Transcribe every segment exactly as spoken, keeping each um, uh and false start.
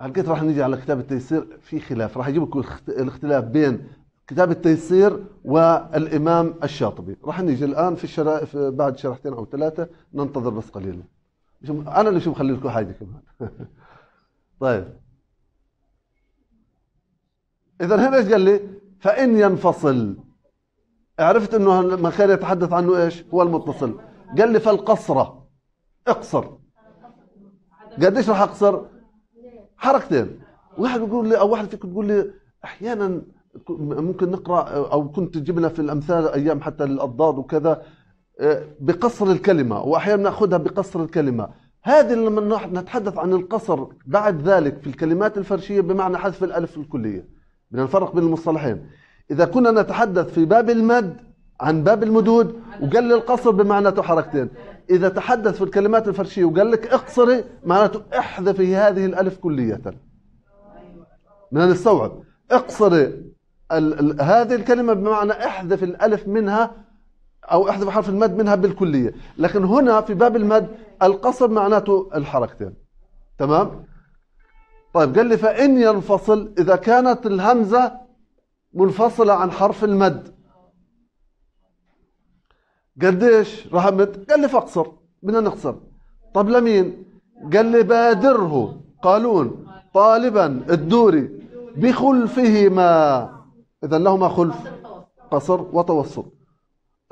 هلقيت راح نيجي على كتاب التيسير في خلاف، راح يجيب لكم الاختلاف بين كتاب التيسير والإمام الشاطبي، راح نيجي الآن في الشرا... في بعد شرحتين أو ثلاثة، ننتظر بس قليلا. أنا اللي شو بخلي لكم حاجة كمان. طيب إذا هنا إيش قال لي؟ فإن ينفصل، عرفت إنه ما كان يتحدث عنه إيش؟ هو المتصل. قال لي فالقصرة، اقصر. قديش راح أقصر؟ حركتين. واحد بيقول لي أو واحد فيكم بيقول لي أحيانا ممكن نقرأ أو كنت تجيبنا في الأمثال أيام حتى الأضداد وكذا بقصر الكلمة، وأحيانا نأخذها بقصر الكلمة. هذه لما نتحدث عن القصر بعد ذلك في الكلمات الفرشية بمعنى حذف الألف الكلية. بدنا نفرق بين المصطلحين. إذا كنا نتحدث في باب المد عن باب المدود وقال لي القصر بمعناته حركتين. إذا تحدث في الكلمات الفرشية وقال لك اقصري معناته احذفي هذه الألف كلية. بدنا نستوعب اقصري ال ال هذه الكلمة بمعنى احذف الألف منها أو احذف حرف المد منها بالكلية، لكن هنا في باب المد القصر معناته الحركتين. تمام؟ طيب قال لي فإن ينفصل إذا كانت الهمزة منفصلة عن حرف المد. قديش راح أمد؟ قال لي فاقصر، بدنا نقصر. طب لمين؟ قال لي بادره قالون طالبا الدوري بخلفهما. إذا لهما خلف، قصر وتوسط،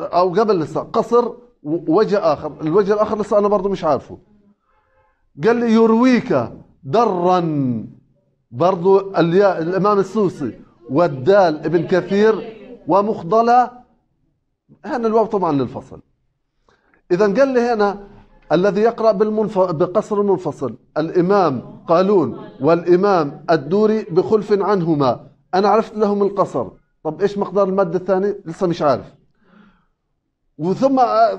أو قبل لسه قصر ووجه آخر، الوجه الآخر لسه أنا برضو مش عارفه. قال لي يرويك درا، برضو الياء الإمام السوسي والدال ابن كثير ومخضلة، هنا الواو طبعا للفصل. إذا قال لي هنا الذي يقرأ بقصر منفصل الإمام قالون والإمام الدوري بخلف عنهما، أنا عرفت لهم القصر. طب إيش مقدار المد الثاني؟ لسه مش عارف. وثم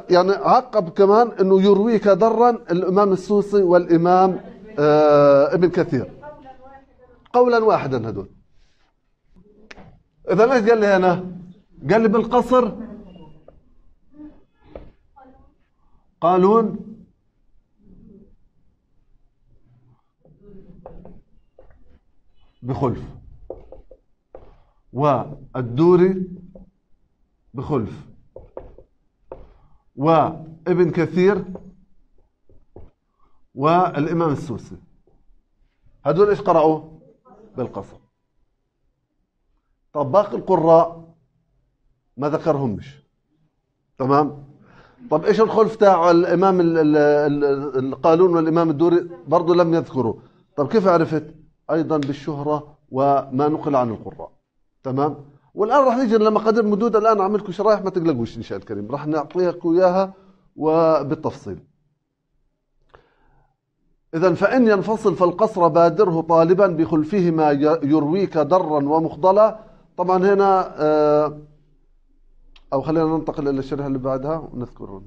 يعني عقب كمان أنه يرويك درا الإمام السوسي والإمام آه ابن كثير قولا واحدا هدول. إذا ايش قال لي هنا؟ قال لي بالقصر قالون بخلف والدوري بخلف وابن كثير والإمام السوسي، هدول إيش قرأوا؟ بالقصر. طب باقي القراء ما ذكرهمش. تمام؟ طب إيش الخلف تاع الإمام القالون والإمام الدوري؟ برضه لم يذكروا. طب كيف عرفت؟ أيضا بالشهرة وما نقل عن القراء. تمام؟ والآن راح نيجي لمقادير مدود. الآن أعمل لكم شرايح ما تقلقوش إن شاء الله الكريم، راح نعطيكم إياها وبالتفصيل. إذا فإن ينفصل فالقصر بادره طالبا بخلفهما يرويك درا ومخضلة. طبعا هنا أو خلينا ننتقل إلى الشريحة اللي بعدها ونذكرون.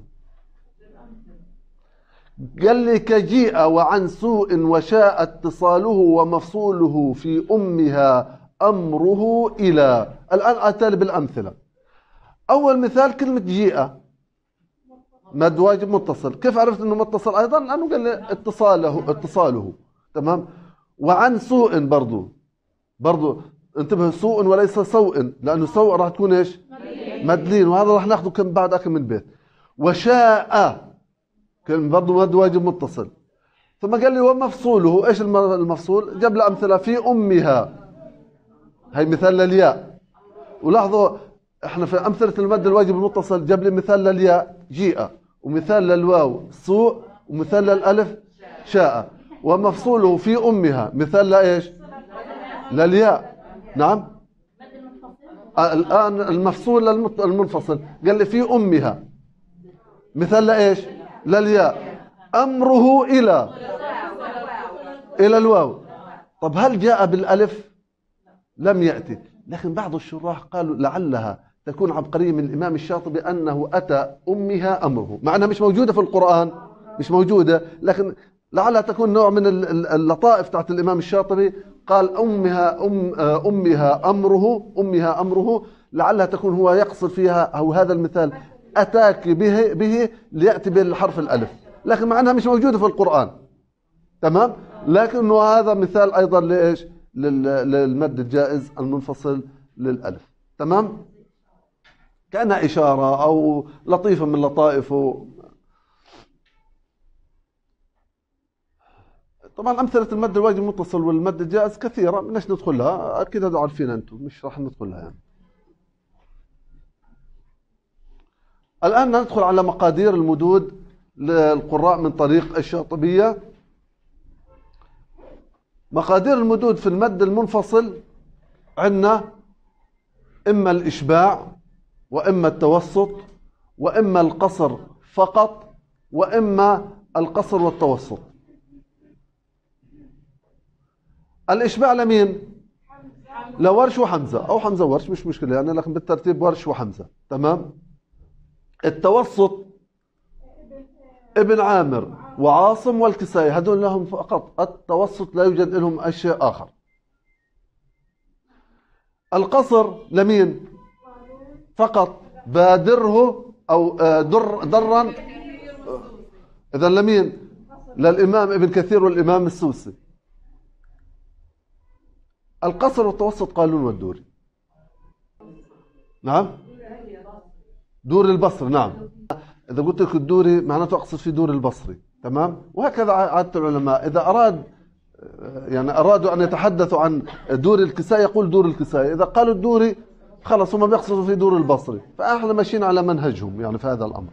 قال لي كجيء وعن سوء وشاء اتصاله ومفصوله في أمها أمره إلى. الآن أتالي بالأمثلة. أول مثال كلمة جيء مد واجب متصل، كيف عرفت انه متصل ايضا؟ لانه قال لي اتصاله اتصاله. تمام؟ وعن سوء برضو برضو انتبه، سوء وليس سوء، لانه سوء راح تكون ايش؟ مدلين، وهذا راح ناخذه كم بعد اكم من بيت. وشاء كان برضو مد واجب متصل. ثم قال لي ومفصوله، ايش المفصول؟ جاب له امثله في امها، هي مثال للياء. ولاحظوا احنا في امثله المد الواجب المتصل جاب لي مثال للياء جيء، ومثال للواو سوء، ومثال للألف شاء، ومفصوله في أمها مثال لإيش؟ للياء. نعم؟ الآن المفصول للمنفصل قال لي في أمها مثال لإيش؟ للياء. أمره إلى إلى الواو. طب هل جاء بالألف؟ لم يأتي، لكن بعض الشراح قالوا لعلها تكون عبقرية من الإمام الشاطبي أنه أتى أمها أمره، مع أنها مش موجودة في القرآن، مش موجودة، لكن لعلها تكون نوع من اللطائف تاعت الإمام الشاطبي. قال أمها أم أمها أمره أمها أمره، لعلها تكون هو يقصد فيها أو هذا المثال أتاك به به ليأتي بالحرف الألف، لكن مع أنها مش موجودة في القرآن. تمام؟ لكنه هذا مثال أيضا لإيش؟ للمد الجائز المنفصل للألف. تمام؟ كأنها إشارة أو لطيفة من لطائفه. طبعا أمثلة المد الواجب المتصل والمد الجائز كثيرة، مش ندخلها، أكيد هذا عارفينها أنتم، مش راح ندخلها يعني. الآن ندخل على مقادير المدود للقراء من طريق الشاطبية. مقادير المدود في المد المنفصل عندنا إما الإشباع وإما التوسط وإما القصر فقط وإما القصر والتوسط. الإشباع لمين؟ لورش وحمزة أو حمزة ورش، مش مشكلة يعني، لكن بالترتيب ورش وحمزة. تمام؟ التوسط ابن عامر وعاصم والكسائي، هذول لهم فقط التوسط، لا يوجد لهم أشياء آخر. القصر لمين؟ فقط بادره أو در درا، إذا لمين؟ للإمام ابن كثير والإمام السوسي. القصر والتوسط قالون والدوري. نعم؟ دور البصري. نعم، إذا قلت لك الدوري معناته أقصد في دور البصري. تمام؟ وهكذا عادة العلماء إذا أراد يعني أرادوا أن يتحدثوا عن دور الكسائي يقول دور الكسائي، إذا قالوا الدوري خلص هم بيقصدوا في دور البصري، فإحنا ماشيين على منهجهم يعني في هذا الأمر.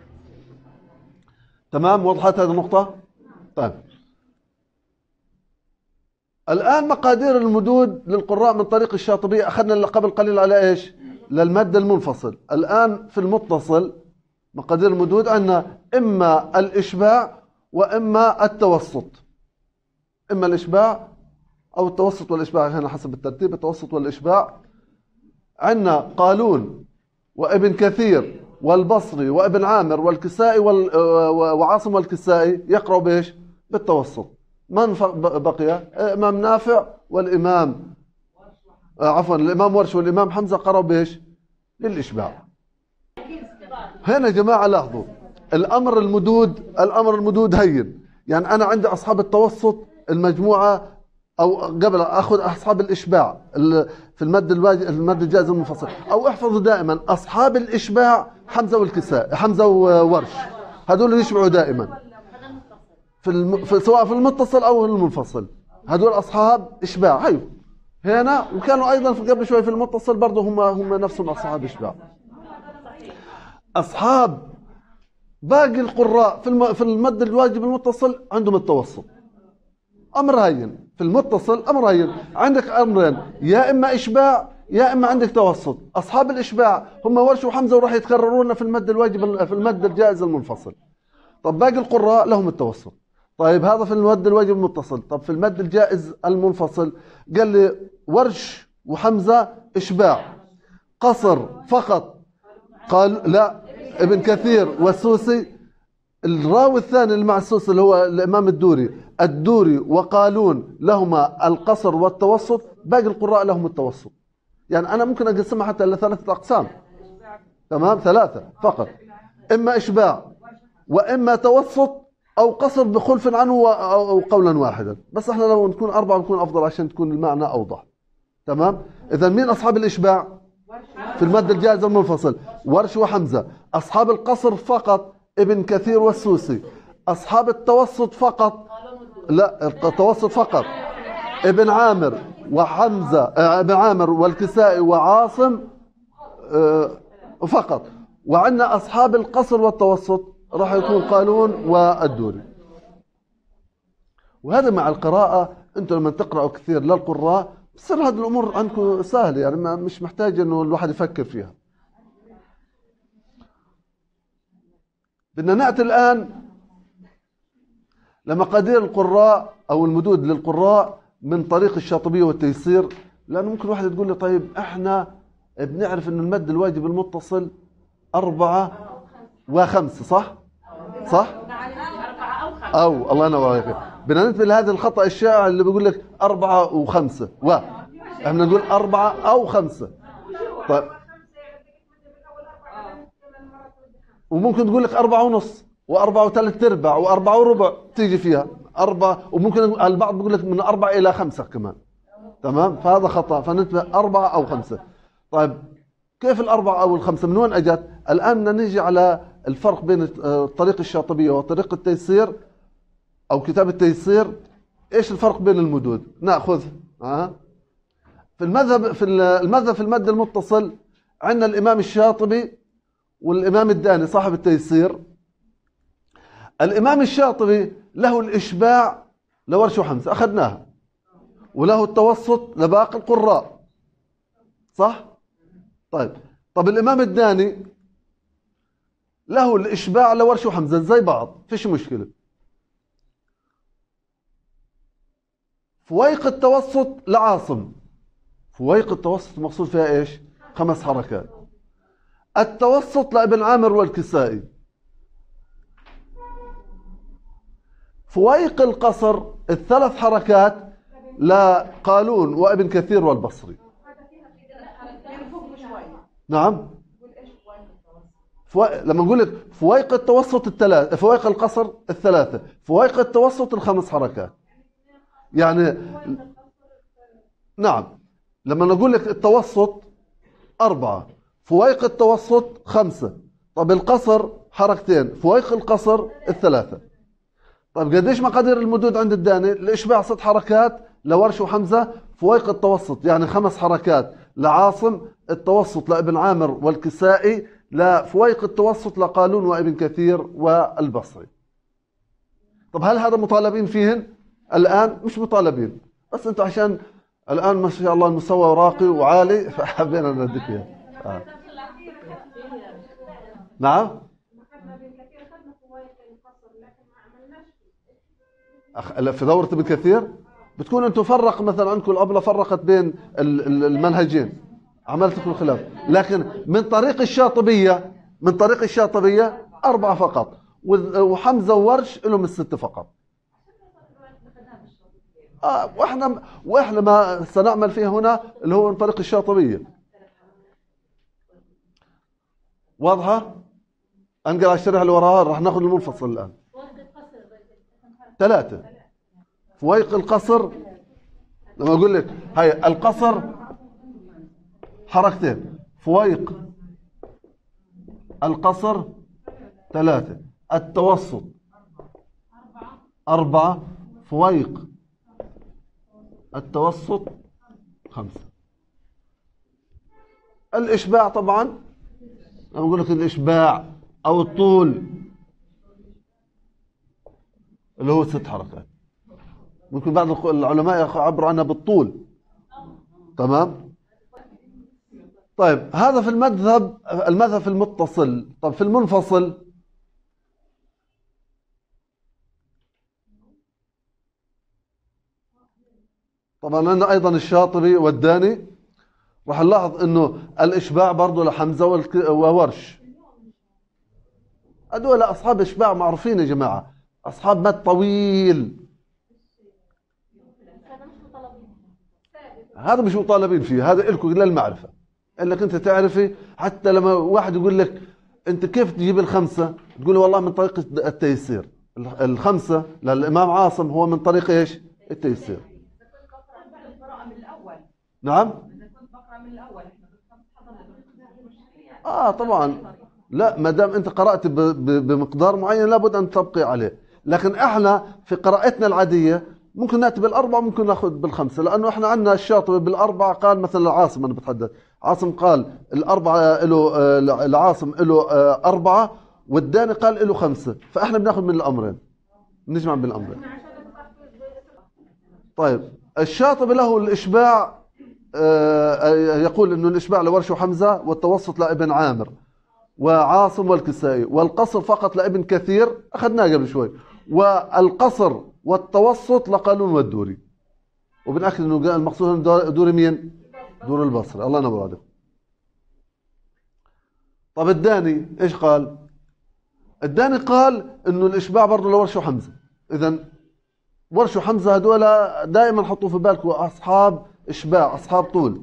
تمام؟ وضحت هذه النقطة؟ طيب. الآن مقادير المدود للقراء من طريق الشاطبية أخذنا اللي قبل قليل على إيش؟ للمد المنفصل. الآن في المتصل مقادير المدود عندنا إما الإشباع وإما التوسط. إما الإشباع أو التوسط والإشباع، هنا حسب الترتيب التوسط والإشباع. عندنا قالون وابن كثير والبصري وابن عامر والكسائي وعاصم والكسائي يقرأوا بإيش؟ بالتوسط. من بقي؟ الإمام نافع والإمام عفوا الإمام ورش والإمام حمزة قرأوا بإيش؟ للإشباع. هنا يا جماعة لاحظوا الأمر المدود، الأمر المدود هين، يعني أنا عندي أصحاب التوسط المجموعة أو قبل أخذ أصحاب الإشباع في المد الواجب المد الجائز المنفصل، أو احفظوا دائما أصحاب الإشباع حمزة والكساء حمزة وورش، هذول يشبعوا دائما في, الم... في سواء في المتصل أو المنفصل، هذول أصحاب إشباع. هيو هنا وكانوا أيضا في قبل شوي في المتصل برضه هم هم نفسهم أصحاب إشباع. أصحاب باقي القراء في في المد الواجب المتصل عندهم التوسط. أمر هين في المتصل، أمر هين، عندك أمرين، يا إما إشباع يا إما عندك توسط. أصحاب الإشباع هم ورش وحمزة وراح يتكررون في المد الواجب في المد الجائز المنفصل. طب باقي القراء لهم التوسط. طيب هذا في المد الواجب المتصل، طب في المد الجائز المنفصل قال لي ورش وحمزة إشباع، قصر فقط قال لا ابن كثير والسوسي، الراوي الثاني اللي مع السوسي اللي هو الإمام الدوري، الدوري وقالون لهما القصر والتوسط، باقي القراء لهم التوسط. يعني أنا ممكن أقسمها حتى إلى ثلاثة أقسام. تمام؟ ثلاثة فقط، إما إشباع وإما توسط أو قصر بخلف عنه أو قولا واحدا، بس احنا لو نكون أربعة نكون أفضل عشان تكون المعنى أوضح. تمام؟ إذا مين أصحاب الإشباع؟ في المد الجائز المنفصل ورش وحمزة. أصحاب القصر فقط ابن كثير والسوسي. أصحاب التوسط فقط لا التوسط فقط ابن عامر وحمزة ابن عامر والكسائي وعاصم فقط. وعندنا أصحاب القصر والتوسط راح يكون قالون والدوري. وهذا مع القراءة أنتم لما تقرأوا كثير للقراء بصير هذه الأمور عندكم سهلة، يعني مش محتاج إنه الواحد يفكر فيها. بدنا نأتي الآن لمقادير القراء أو المدود للقراء من طريق الشاطبية والتيسير، لأنه ممكن واحد تقول لي طيب إحنا بنعرف إنه المد الواجب المتصل أربعة وخمسة صح؟ صح؟ أو الله ينور عليك. بدنا ننتبه لهذا الخطأ الشائع اللي بيقول لك أربعة وخمسة، و احنا نقول أربعة أو خمسة. طيب وممكن تقول لك أربعة ونص وأربعة وثلاث أرباع وأربعة وربع تيجي فيها، أربعة، وممكن البعض بيقول لك من أربعة إلى خمسة كمان، تمام؟ فهذا خطأ، فنتبه أربعة أو خمسة. طيب كيف الأربعة أو الخمسة؟ من وين أجت؟ الآن بدنا نيجي على الفرق بين طريق الشاطبية وطريق التيسير أو كتاب التيسير. إيش الفرق بين المدود؟ نأخذ أه؟ في المذهب في المذهب في المد المتصل عندنا الإمام الشاطبي والإمام الداني صاحب التيسير. الإمام الشاطبي له الإشباع لورش وحمزة أخذناها، وله التوسط لباقي القراء، صح؟ طيب طب الإمام الداني له الإشباع لورش وحمزة زي بعض، فيش مشكلة. فويق التوسط لعاصم، فويق التوسط مقصود فيها إيش؟ خمس حركات. التوسط لابن عامر والكسائي. فويق القصر الثلاث حركات لقالون وابن كثير والبصري. نعم. فو... لما نقول لك فويق التوسط الثلاث، فويق القصر الثلاثة، فويق التوسط الخمس حركات. يعني نعم، لما نقول لك التوسط أربعة، فويق التوسط خمسة، طب القصر حركتين، فويق القصر الثلاثة. طب قديش مقادير المدود عند الداني؟ الإشباع ست حركات لورش وحمزة، فويق التوسط يعني خمس حركات لعاصم، التوسط لابن عامر والكسائي، لفويق التوسط لقالون وابن كثير والبصري. طب هل هذا مطالبين فيهن؟ الآن مش مطالبين، بس أنتوا عشان الآن ما شاء الله المستوى راقي وعالي فحبينا نديك اياه. آه. نعم؟ في دورة ابن كثير بتكون انتم فرق مثلا عندكم الابله فرقت بين المنهجين، عملت لكم خلاف، لكن من طريق الشاطبيه من طريق الشاطبيه أربعة فقط، وحمزه وورش لهم الستة فقط. اه واحنا واحنا ما سنعمل فيه هنا اللي هو من طريق الشاطبيه. واضحه؟ انقل على الشريحه اللي وراها، راح ناخذ المنفصل الان. ثلاثة. فويق القصر لما اقول لك هي القصر حركتين، فويق القصر ثلاثة، التوسط أربعة، فويق التوسط خمسة. الإشباع طبعا لما اقول لك الإشباع أو الطول اللي هو ست حركات، ممكن بعض العلماء يعبروا عنها بالطول، تمام؟ طيب هذا في المذهب المذهب في المتصل. طب في المنفصل طبعا عندنا ايضا الشاطبي والداني، راح نلاحظ انه الاشباع برضه لحمزه وورش، هذول اصحاب اشباع معروفين يا جماعه، أصحاب مد طويل، هذا مش مطالبين فيه، هذا إلكم للمعرفة، إنك أنت تعرفي. حتى لما واحد يقول لك أنت كيف تجيب الخمسة؟ تقول له والله من طريق التيسير، الخمسة للإمام عاصم هو من طريق إيش؟ التيسير. نعم؟ آه طبعا، لا ما دام أنت قرأت بمقدار معين لابد أن تبقي عليه. لكن احنا في قراءتنا العاديه ممكن ناتي بالاربعه، ممكن ناخذ بالخمسه، لانه احنا عندنا الشاطبي بالاربعه قال مثلا عاصم، انا بتحدث عاصم قال الاربعه له، العاصم له اربعه، والداني قال له خمسه، فاحنا بناخذ من الامرين، نجمع بين الامرين. طيب الشاطبي له الاشباع، يقول انه الاشباع لورش وحمزه، والتوسط لابن عامر وعاصم والكسائي، والقصر فقط لابن كثير اخذناه قبل شوي، والقصر والتوسط لقالون والدوري. وبنأكد انه المقصود دوري مين؟ دور البصري. الله ينور عليك. طب الداني ايش قال؟ الداني قال انه الاشباع برضه لورش وحمزه. اذا ورش وحمزه هذول دائما حطوا في بالكم اصحاب اشباع، اصحاب طول.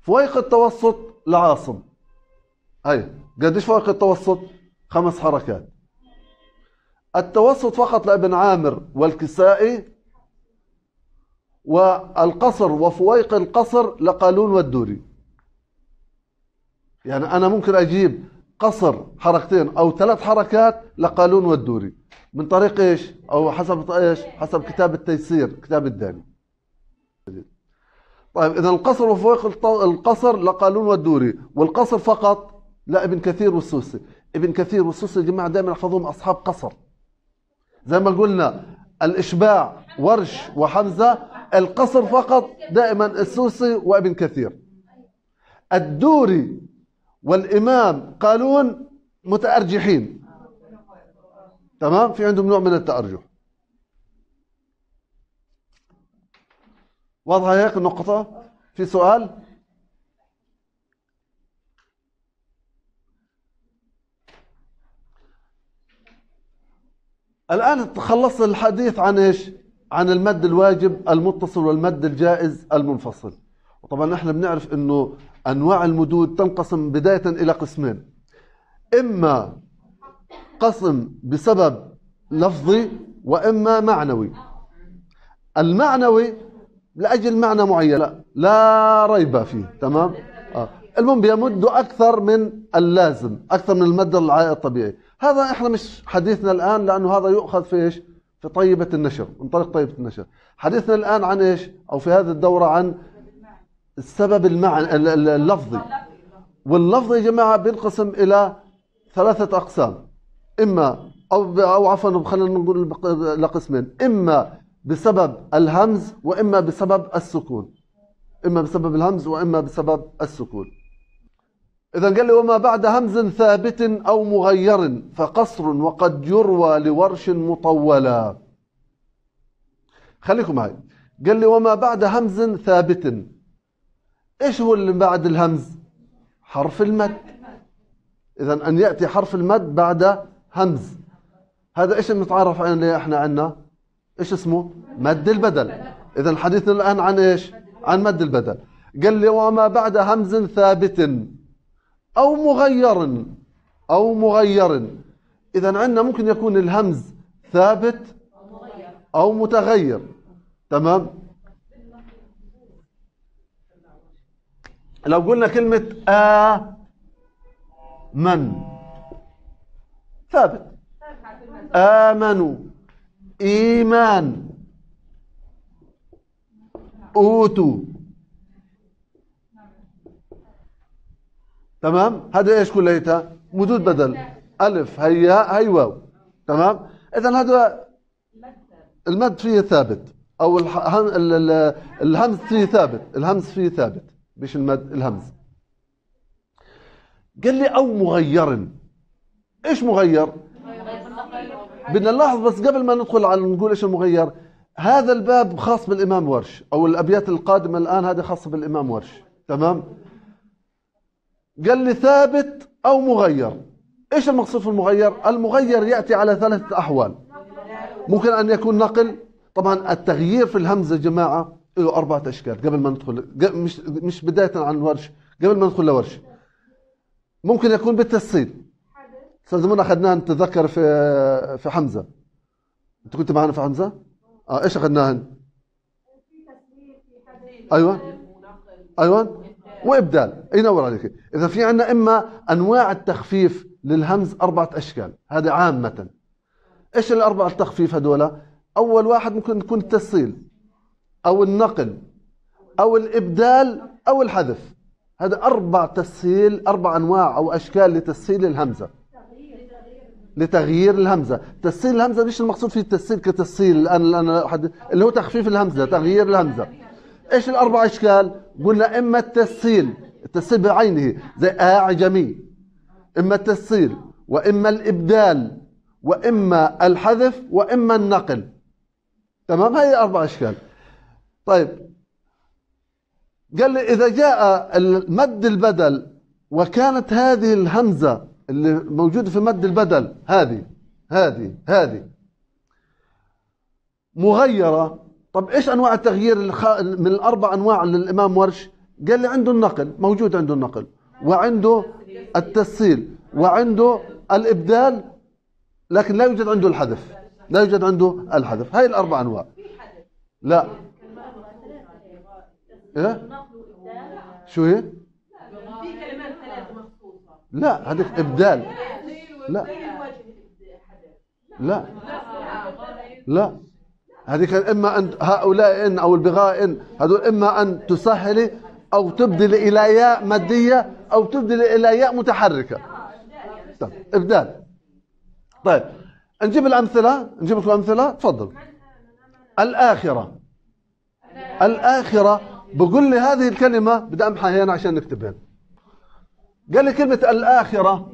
فويق التوسط لعاصم. هي قديش فويق التوسط؟ خمس حركات. التوسط فقط لابن عامر والكسائي، والقصر وفويق القصر لقالون والدوري. يعني أنا ممكن أجيب قصر حركتين أو ثلاث حركات لقالون والدوري من طريق إيش؟ أو حسب إيش؟ حسب كتاب التيسير، كتاب الداني. طيب إذا القصر وفويق القصر لقالون والدوري، والقصر فقط لا ابن كثير والسوسي. ابن كثير والسوسي يا جماعة دائما يحفظوهم أصحاب قصر. زي ما قلنا الإشباع ورش وحمزة، القصر فقط دائما السوسي وابن كثير. الدوري والإمام قالون متأرجحين، تمام؟ في عندهم نوع من التأرجح. واضحة هيك النقطة؟ في سؤال؟ الآن خلصت الحديث عن ايش؟ عن المد الواجب المتصل والمد الجائز المنفصل. وطبعا نحن بنعرف انه انواع المدود تنقسم بداية الى قسمين، اما قسم بسبب لفظي واما معنوي. المعنوي لاجل معنى معين لا, لا ريب فيه، تمام؟ آه. المهم بيمد اكثر من اللازم، اكثر من المد الطبيعي. هذا احنا مش حديثنا الان، لانه هذا يؤخذ في ايش؟ في طيبة النشر، من طريق طيبة النشر. حديثنا الآن عن إيش؟ أو في هذه الدورة عن السبب المعنى اللفظي. واللفظ يا جماعة بينقسم إلى ثلاثة أقسام، إما أو أو عفوا خلينا نقول لقسمين، إما بسبب الهمز وإما بسبب السكون. إما بسبب الهمز وإما بسبب السكون. إذا قال لي وما بعد همز ثابت أو مغير فقصر وقد يروى لورش مطولا. خليكم معي. قال لي وما بعد همز ثابت، إيش هو اللي بعد الهمز؟ حرف المد. إذا أن يأتي حرف المد بعد همز، هذا إيش بنتعرف عليه إحنا عنا؟ إيش اسمه؟ مد البدل. إذا حديثنا الآن عن إيش؟ عن مد البدل. قال لي وما بعد همز ثابت أو مغير، أو مغير. إذا عندنا ممكن يكون الهمز ثابت أو متغير، تمام؟ لو قلنا كلمة آمن ثابت، آمنوا، إيمان، أوتوا، تمام؟ هذا ايش كليتها؟ مدود بدل، ألف هياء هي واو، تمام؟ إذا هذا المد فيه ثابت، أو الهمز فيه ثابت، الهمز فيه ثابت، مش المد، الهمز. قال لي أو مغير، إيش مغير؟ بدنا نلاحظ بس قبل ما ندخل على نقول إيش المغير، هذا الباب خاص بالإمام ورش، أو الأبيات القادمة الآن هذه خاصة بالإمام ورش، تمام؟ قال لي ثابت أو مغير، إيش المقصود في المغير؟ المغير يأتي على ثلاثة أحوال، ممكن أن يكون نقل. طبعا التغيير في الهمزة جماعة له أربعة أشكال. قبل ما ندخل مش مش بداية عن ورش، قبل ما ندخل لورش، ممكن يكون بالتسهيل. أستاذ منى أخذناها نتذكر في في حمزة، أنت كنت معنا في حمزة؟ آه إيش أخذناها؟ أيوه أيوه وإبدال. ينور عليك. إذا في عندنا إما أنواع التخفيف للهمز أربعة أشكال، هذا عامة. إيش الأربعة التخفيف هذول؟ أول واحد ممكن تكون التسهيل، أو النقل، أو الإبدال، أو الحذف. هذا أربع تسهيل، أربع أنواع أو أشكال لتسهيل الهمزة. لتغيير الهمزة، تسهيل الهمزة مش المقصود فيه التسهيل كتسهيل، أنا اللي هو تخفيف الهمزة، تغيير الهمزة. إيش الأربع أشكال؟ قلنا إما التسهيل، التسهيل بعينه زي أعجمي، إما التسهيل، وإما الإبدال، وإما الحذف، وإما النقل، تمام؟ هي أربع أشكال. طيب قال لي إذا جاء المد البدل وكانت هذه الهمزة اللي موجودة في مد البدل هذه هذه هذه مغيرة. طب إيش أنواع التغيير من الأربع أنواع للإمام ورش؟ قال لي عنده النقل، موجود عنده النقل، وعنده التسهيل، وعنده الإبدال، لكن لا يوجد عنده الحذف، لا يوجد عنده الحذف. هاي الأربع أنواع. لا إيه؟ شو هي؟ لا هدف إبدال. لا لا لا هذه كان إما أن هؤلاء إن أو البغاء إن، هذول إما أن تسهلي أو تبدل إلى ياء مادية أو تبدل إلى ياء متحركة. طيب إبدال. طيب نجيب الأمثلة، نجيب لكم أمثلة، تفضل. الآخرة. الآخرة بقول لي هذه الكلمة بدي أمحيها هنا عشان نكتبها. قال لي كلمة الآخرة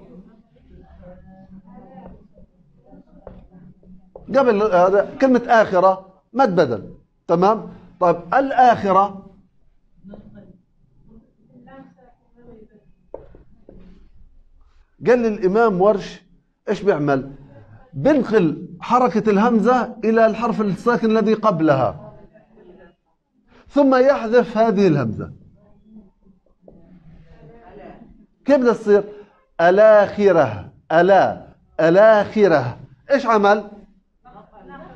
قبل هذا كلمة آخرة ما تبدل، تمام؟ طيب الآخرة قال لي الإمام ورش إيش بيعمل؟ بنقل حركة الهمزة إلى الحرف الساكن الذي قبلها ثم يحذف هذه الهمزة. كيف بدها تصير؟ الآخرة. ألا الآخرة إيش عمل؟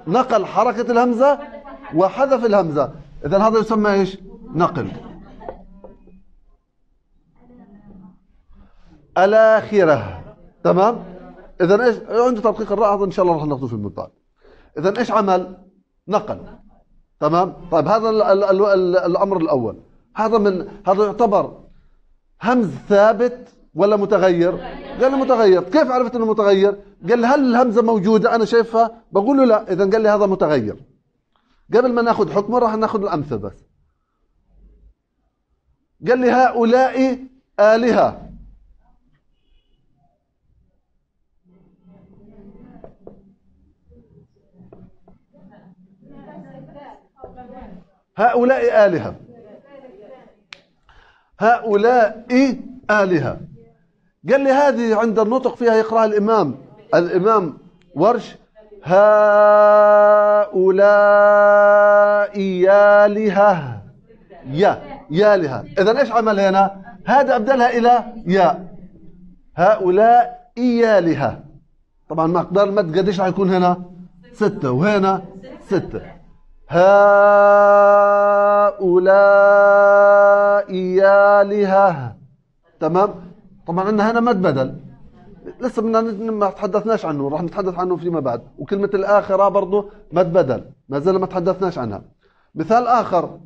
نقل حركة الهمزة وحذف الهمزة. إذن هذا يسمى إيش؟ نقل. الآخرة، تمام؟ إذن إيش؟ عنده تدقيق الراء إن شاء الله راح ناخذه في المنطقة. إذن إيش عمل؟ نقل، تمام؟ طيب هذا ال ال ال ال الأمر الأول. هذا من هذا يعتبر همز ثابت ولا متغير؟ قال لي متغير. كيف عرفت انه متغير؟ قال لي هل الهمزه موجوده انا شايفها؟ بقول له لا، اذا قال لي هذا متغير. قبل ما ناخذ حكمه راح ناخذ الامثله بس. قال لي هؤلاء آلهة. هؤلاء آلهة. هؤلاء آلهة. قال لي هذه عند النطق فيها يقرأها الإمام الإمام ورش هؤلاء يالهة. يا يالهة. إذن إيش عمل هنا؟ هذا أبدلها إلى ياء. هؤلاء يالهة. طبعا مقدار المد قديش راح يكون هنا؟ ستة وهنا ستة. هؤلاء يالهة، تمام؟ طبعا عندنا هنا مد بدل لسه ما تحدثناش عنه، راح نتحدث عنه فيما بعد. وكلمة الآخرة برضه مد بدل ما زلنا ما تحدثناش عنها. مثال آخر،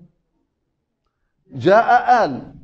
جاء آل.